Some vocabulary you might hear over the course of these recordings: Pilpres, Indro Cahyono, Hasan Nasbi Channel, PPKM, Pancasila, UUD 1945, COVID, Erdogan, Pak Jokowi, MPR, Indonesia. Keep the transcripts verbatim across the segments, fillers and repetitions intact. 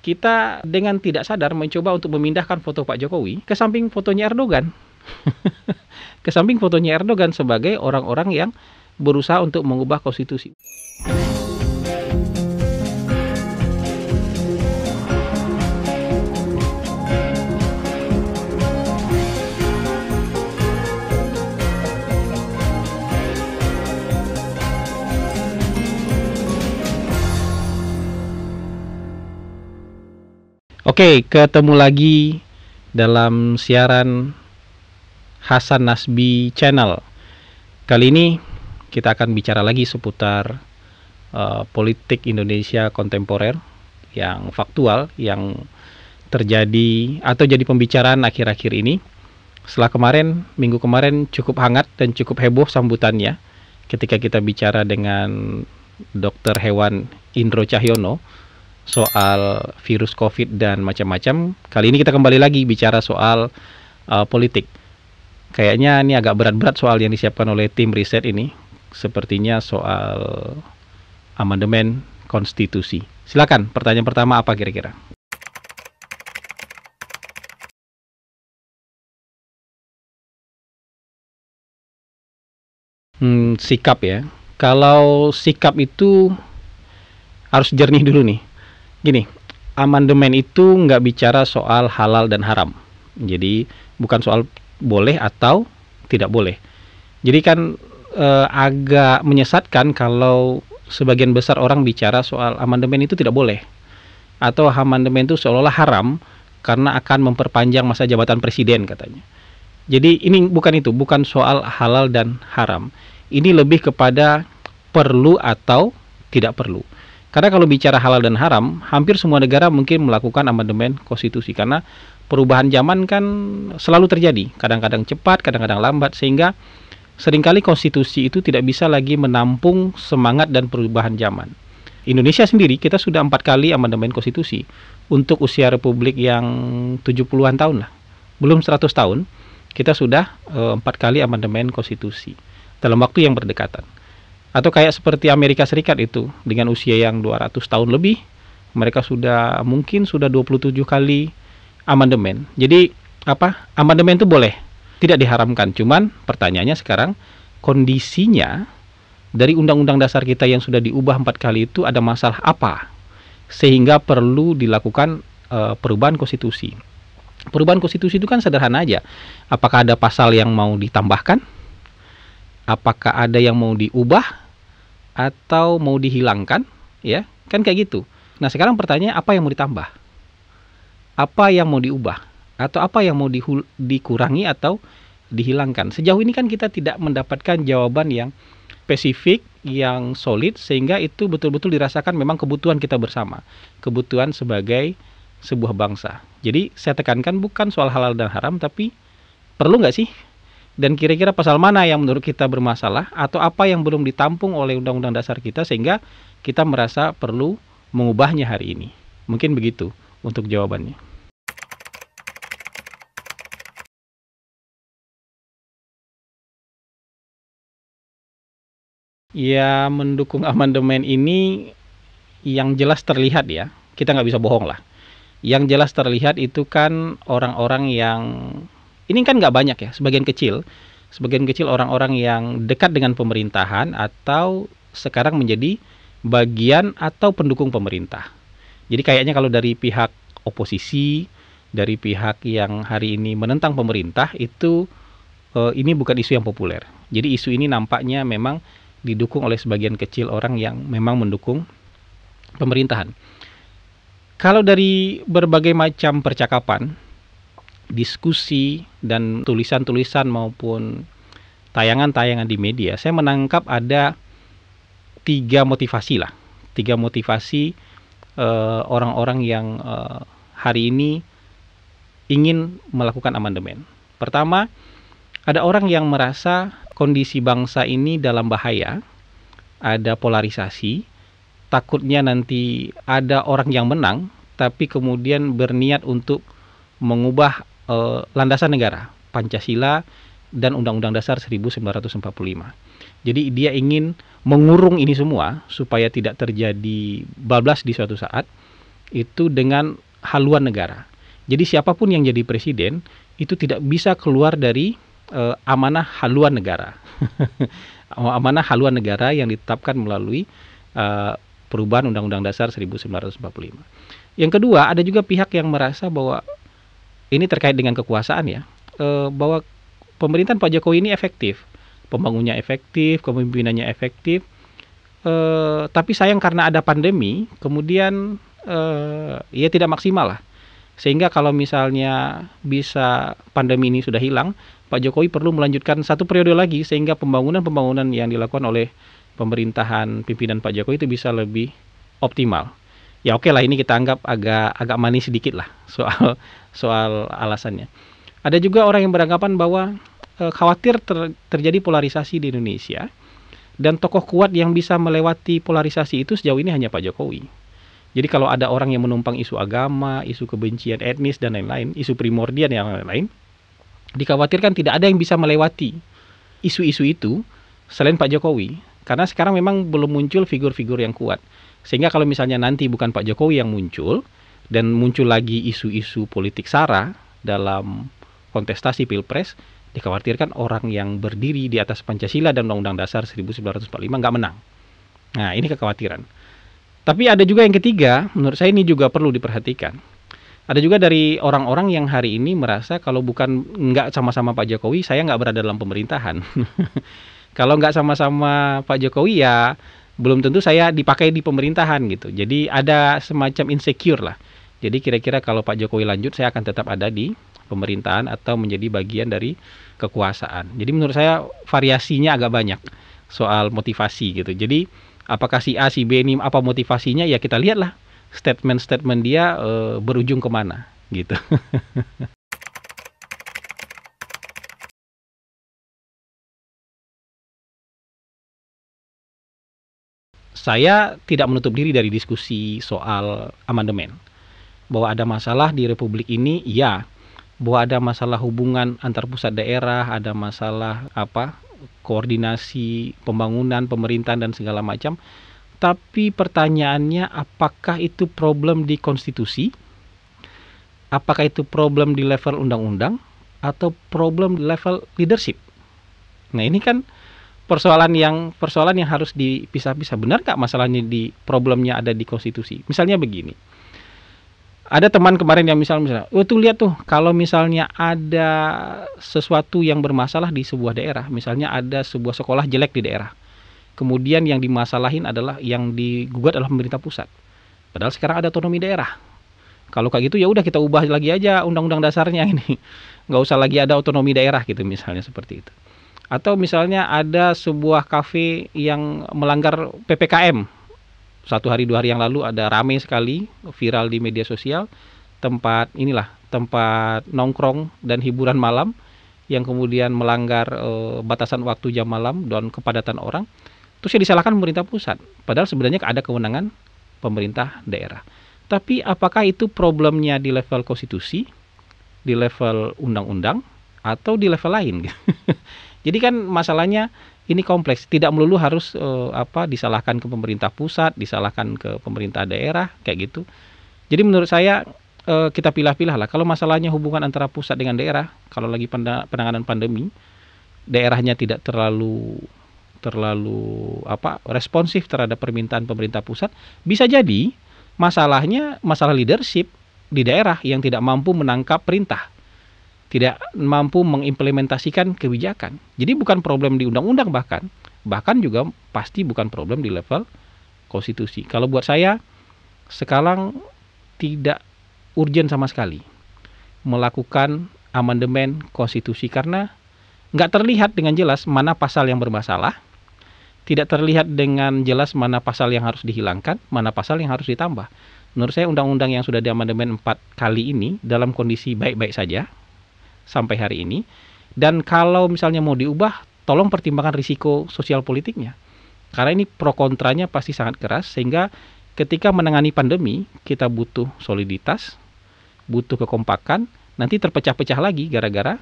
kita dengan tidak sadar mencoba untuk memindahkan foto Pak Jokowi ke samping fotonya Erdogan. Ke samping fotonya Erdogan sebagai orang-orang yang berusaha untuk mengubah konstitusi. Oke, ketemu lagi dalam siaran Hasan Nasbi Channel. Kali ini kita akan bicara lagi seputar uh, politik Indonesia kontemporer yang faktual, yang terjadi atau jadi pembicaraan akhir-akhir ini. Setelah kemarin, minggu kemarin cukup hangat dan cukup heboh sambutannya ketika kita bicara dengan dokter hewan Indro Cahyono soal virus COVID dan macam-macam. Kali ini kita kembali lagi bicara soal uh, politik. Kayaknya ini agak berat-berat soal yang disiapkan oleh tim riset ini. Sepertinya soal amandemen konstitusi. Silakan, pertanyaan pertama apa kira-kira? Hmm, sikap ya. Kalau sikap itu harus jernih dulu nih. Gini, amandemen itu nggak bicara soal halal dan haram. Jadi, bukan soal boleh atau tidak boleh. Jadi kan e, agak menyesatkan kalau sebagian besar orang bicara soal amandemen itu tidak boleh. Atau amandemen itu seolah-olah haram karena akan memperpanjang masa jabatan presiden katanya. Jadi ini bukan itu, bukan soal halal dan haram. Ini lebih kepada perlu atau tidak perlu. Karena kalau bicara halal dan haram, hampir semua negara mungkin melakukan amandemen konstitusi. Karena perubahan zaman kan selalu terjadi. Kadang-kadang cepat, kadang-kadang lambat. Sehingga seringkali konstitusi itu tidak bisa lagi menampung semangat dan perubahan zaman. Indonesia sendiri, kita sudah empat kali amandemen konstitusi. Untuk usia republik yang tujuh puluhan tahun lah. Belum seratus tahun, kita sudah empat kali amandemen konstitusi. Dalam waktu yang berdekatan. Atau kayak seperti Amerika Serikat itu, dengan usia yang dua ratus tahun lebih, mereka sudah mungkin sudah dua puluh tujuh kali amandemen. Jadi apa? Amandemen itu boleh, tidak diharamkan. Cuman pertanyaannya sekarang, kondisinya dari Undang-Undang Dasar kita yang sudah diubah empat kali itu ada masalah apa? Sehingga perlu dilakukan e, perubahan konstitusi. Perubahan konstitusi itu kan sederhana aja. Apakah ada pasal yang mau ditambahkan? Apakah ada yang mau diubah atau mau dihilangkan, ya kan kayak gitu. Nah sekarang pertanyaannya apa yang mau ditambah, apa yang mau diubah, atau apa yang mau dikurangi atau dihilangkan. Sejauh ini kan kita tidak mendapatkan jawaban yang spesifik, yang solid, sehingga itu betul-betul dirasakan memang kebutuhan kita bersama, kebutuhan sebagai sebuah bangsa. Jadi saya tekankan bukan soal halal dan haram, tapi perlu nggak sih? Dan kira-kira pasal mana yang menurut kita bermasalah atau apa yang belum ditampung oleh Undang-Undang Dasar kita sehingga kita merasa perlu mengubahnya hari ini. Mungkin begitu untuk jawabannya. Ya, mendukung amandemen ini yang jelas terlihat ya. Kita nggak bisa bohong lah. Yang jelas terlihat itu kan orang-orang yang... Ini kan nggak banyak ya, sebagian kecil. Sebagian kecil orang-orang yang dekat dengan pemerintahan atau sekarang menjadi bagian atau pendukung pemerintah. Jadi kayaknya kalau dari pihak oposisi, dari pihak yang hari ini menentang pemerintah, itu eh, ini bukan isu yang populer. Jadi isu ini nampaknya memang didukung oleh sebagian kecil orang yang memang mendukung pemerintahan. Kalau dari berbagai macam percakapan, diskusi dan tulisan-tulisan maupun tayangan-tayangan di media, saya menangkap ada tiga motivasi lah, tiga motivasi orang-orang yang uh, hari ini ingin melakukan amandemen. Pertama, ada orang yang merasa kondisi bangsa ini dalam bahaya, ada polarisasi, takutnya nanti ada orang yang menang, tapi kemudian berniat untuk mengubah landasan negara, Pancasila dan Undang-Undang Dasar seribu sembilan ratus empat puluh lima. Jadi dia ingin mengurung ini semua supaya tidak terjadi bablas di suatu saat. itu dengan haluan negara. Jadi siapapun yang jadi presiden itu tidak bisa keluar dari e, amanah haluan negara. Amanah haluan negara yang ditetapkan melalui e, perubahan Undang-Undang Dasar seribu sembilan ratus empat puluh lima. Yang kedua, ada juga pihak yang merasa bahwa ini terkait dengan kekuasaan ya, e, bahwa pemerintahan Pak Jokowi ini efektif, pembangunnya efektif, kepemimpinannya efektif. E, tapi sayang karena ada pandemi, kemudian e, ya tidak maksimal lah. Sehingga kalau misalnya bisa pandemi ini sudah hilang, Pak Jokowi perlu melanjutkan satu periode lagi sehingga pembangunan-pembangunan yang dilakukan oleh pemerintahan pimpinan Pak Jokowi itu bisa lebih optimal. Ya oke lah, ini kita anggap agak agak manis sedikit lah soal soal alasannya. Ada juga orang yang beranggapan bahwa eh, khawatir ter, terjadi polarisasi di Indonesia dan tokoh kuat yang bisa melewati polarisasi itu sejauh ini hanya Pak Jokowi. Jadi kalau ada orang yang menumpang isu agama, isu kebencian etnis dan lain-lain, isu primordial yang lain-lain, dikhawatirkan tidak ada yang bisa melewati isu-isu itu selain Pak Jokowi. Karena sekarang memang belum muncul figur-figur yang kuat. Sehingga kalau misalnya nanti bukan Pak Jokowi yang muncul dan muncul lagi isu-isu politik sara dalam kontestasi Pilpres, dikhawatirkan orang yang berdiri di atas Pancasila dan Undang-Undang Dasar seribu sembilan ratus empat puluh lima nggak menang. Nah, ini kekhawatiran. Tapi ada juga yang ketiga, menurut saya ini juga perlu diperhatikan. Ada juga dari orang-orang yang hari ini merasa kalau bukan nggak sama-sama Pak Jokowi, saya nggak berada dalam pemerintahan. Kalau nggak sama-sama Pak Jokowi ya belum tentu saya dipakai di pemerintahan gitu. Jadi ada semacam insecure lah. Jadi kira-kira kalau Pak Jokowi lanjut, saya akan tetap ada di pemerintahan atau menjadi bagian dari kekuasaan. Jadi menurut saya variasinya agak banyak soal motivasi gitu. Jadi apakah si A, si B ini apa motivasinya? Ya kita lihatlah statement-statement dia e, berujung kemana gitu. Saya tidak menutup diri dari diskusi soal amandemen. Bahwa ada masalah di Republik ini, ya. Bahwa ada masalah hubungan antar pusat daerah, ada masalah apa? koordinasi pembangunan, pemerintahan dan segala macam. Tapi pertanyaannya, apakah itu problem di konstitusi? Apakah itu problem di level undang-undang? Atau problem di level leadership? Nah ini kan persoalan yang persoalan yang harus dipisah-pisah. Benar nggak masalahnya di problemnya ada di konstitusi? Misalnya begini, ada teman kemarin yang misalnya, oh tuh lihat tuh, kalau misalnya ada sesuatu yang bermasalah di sebuah daerah, misalnya ada sebuah sekolah jelek di daerah, kemudian yang dimasalahin adalah, yang digugat adalah pemerintah pusat. Padahal sekarang ada otonomi daerah. Kalau kayak gitu ya udah kita ubah lagi aja undang-undang dasarnya ini, nggak usah lagi ada otonomi daerah gitu misalnya seperti itu. Atau misalnya ada sebuah kafe yang melanggar P P K M. Satu hari dua hari yang lalu ada rame sekali viral di media sosial, tempat inilah tempat nongkrong dan hiburan malam yang kemudian melanggar e, batasan waktu jam malam dan kepadatan orang. Terus yang disalahkan pemerintah pusat, padahal sebenarnya ada kewenangan pemerintah daerah. Tapi apakah itu problemnya di level konstitusi, di level undang-undang, atau di level lain? Jadi kan masalahnya ini kompleks, tidak melulu harus eh, apa disalahkan ke pemerintah pusat, disalahkan ke pemerintah daerah kayak gitu. Jadi menurut saya eh, kita pilah-pilah lah. Kalau masalahnya hubungan antara pusat dengan daerah, kalau lagi penanganan pandemi, daerahnya tidak terlalu terlalu apa responsif terhadap permintaan pemerintah pusat, bisa jadi masalahnya masalah leadership di daerah yang tidak mampu menangkap perintah, tidak mampu mengimplementasikan kebijakan. Jadi bukan problem di undang-undang, bahkan bahkan juga pasti bukan problem di level konstitusi. Kalau buat saya sekarang tidak urgen sama sekali melakukan amandemen konstitusi karena nggak terlihat dengan jelas mana pasal yang bermasalah, tidak terlihat dengan jelas mana pasal yang harus dihilangkan, mana pasal yang harus ditambah. Menurut saya undang-undang yang sudah diamandemen empat kali ini dalam kondisi baik-baik saja sampai hari ini, dan kalau misalnya mau diubah, tolong pertimbangkan risiko sosial politiknya, karena ini pro kontranya pasti sangat keras. Sehingga ketika menangani pandemi, kita butuh soliditas, butuh kekompakan, nanti terpecah-pecah lagi gara-gara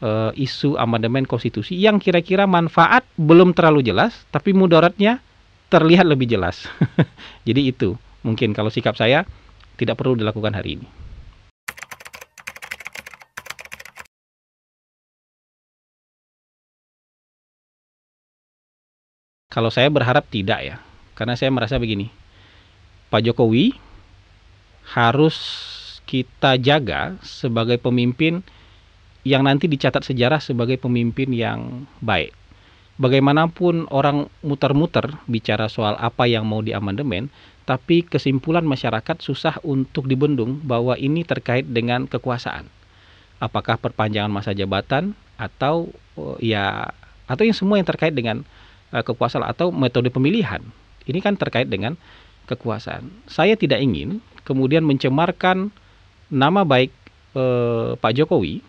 e, isu amandemen konstitusi yang kira-kira manfaat belum terlalu jelas, tapi mudaratnya terlihat lebih jelas. Jadi itu mungkin kalau sikap saya tidak perlu dilakukan hari ini. Kalau saya berharap tidak ya, karena saya merasa begini, Pak Jokowi harus kita jaga sebagai pemimpin yang nanti dicatat sejarah sebagai pemimpin yang baik. Bagaimanapun orang muter-muter bicara soal apa yang mau diamandemen, tapi kesimpulan masyarakat susah untuk dibendung bahwa ini terkait dengan kekuasaan. Apakah perpanjangan masa jabatan atau ya atau yang semua yang terkait dengan kekuasaan atau metode pemilihan. Ini kan terkait dengan kekuasaan. Saya tidak ingin kemudian mencemarkan nama baik eh, Pak Jokowi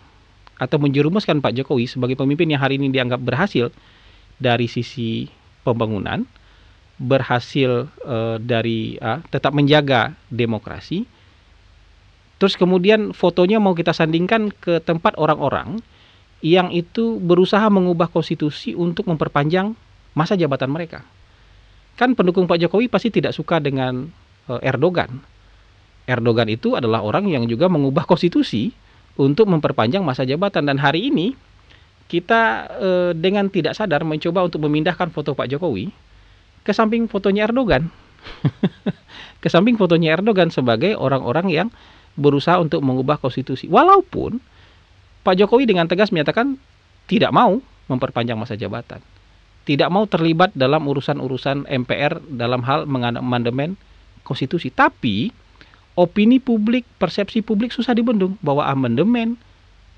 atau menjerumuskan Pak Jokowi sebagai pemimpin yang hari ini dianggap berhasil dari sisi pembangunan, berhasil eh, dari ah, tetap menjaga demokrasi. Terus kemudian fotonya mau kita sandingkan ke tempat orang-orang yang itu berusaha mengubah konstitusi untuk memperpanjang masa jabatan mereka. Kan pendukung Pak Jokowi pasti tidak suka dengan Erdogan. Erdogan itu adalah orang yang juga mengubah konstitusi untuk memperpanjang masa jabatan. Dan hari ini kita eh, dengan tidak sadar mencoba untuk memindahkan foto Pak Jokowi ke samping fotonya Erdogan. Ke samping fotonya Erdogan sebagai orang-orang yang berusaha untuk mengubah konstitusi. Walaupun Pak Jokowi dengan tegas menyatakan tidak mau memperpanjang masa jabatan, tidak mau terlibat dalam urusan-urusan M P R dalam hal mengamandemen konstitusi. Tapi opini publik, persepsi publik susah dibendung bahwa amandemen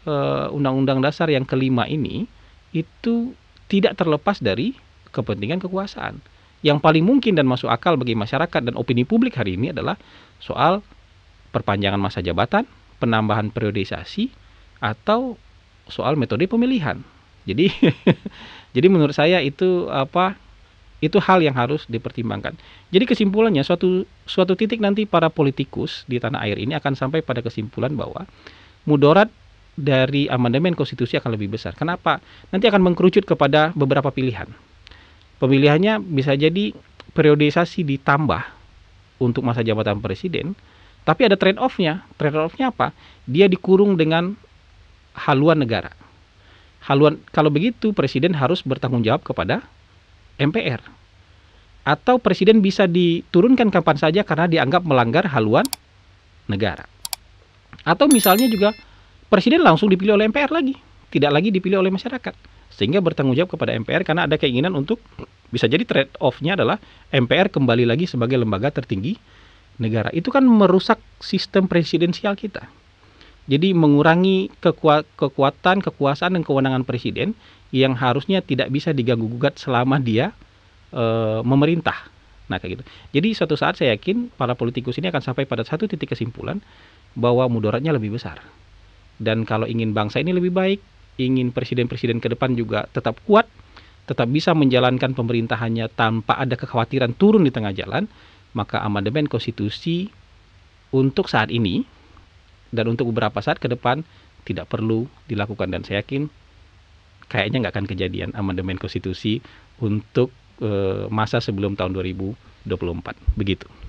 e, Undang-Undang Dasar yang kelima ini itu tidak terlepas dari kepentingan kekuasaan. Yang paling mungkin dan masuk akal bagi masyarakat dan opini publik hari ini adalah soal perpanjangan masa jabatan, penambahan periodisasi, atau soal metode pemilihan. Jadi jadi menurut saya itu apa itu hal yang harus dipertimbangkan. Jadi kesimpulannya suatu suatu titik nanti para politikus di tanah air ini akan sampai pada kesimpulan bahwa mudarat dari amandemen konstitusi akan lebih besar. Kenapa? Nanti akan mengkerucut kepada beberapa pilihan. Pemilihannya bisa jadi periodisasi ditambah untuk masa jabatan presiden, tapi ada trade off-nya. Trade off-nya apa? Dia dikurung dengan haluan negara. Haluan, kalau begitu presiden harus bertanggung jawab kepada M P R. Atau presiden bisa diturunkan kapan saja karena dianggap melanggar haluan negara. Atau misalnya juga presiden langsung dipilih oleh M P R lagi, tidak lagi dipilih oleh masyarakat. Sehingga bertanggung jawab kepada M P R karena ada keinginan untuk, bisa jadi trade off-nya adalah M P R kembali lagi sebagai lembaga tertinggi negara. Itu kan merusak sistem presidensial kita. Jadi mengurangi kekuatan, kekuasaan, dan kewenangan presiden yang harusnya tidak bisa diganggu-gugat selama dia e, memerintah. Nah, kayak gitu. Jadi suatu saat saya yakin para politikus ini akan sampai pada satu titik kesimpulan bahwa mudaratnya lebih besar. Dan kalau ingin bangsa ini lebih baik, ingin presiden-presiden ke depan juga tetap kuat, tetap bisa menjalankan pemerintahannya tanpa ada kekhawatiran turun di tengah jalan, maka amandemen konstitusi untuk saat ini dan untuk beberapa saat ke depan tidak perlu dilakukan. Dan saya yakin kayaknya nggak akan kejadian amandemen konstitusi untuk e, masa sebelum tahun dua ribu dua puluh empat. Begitu.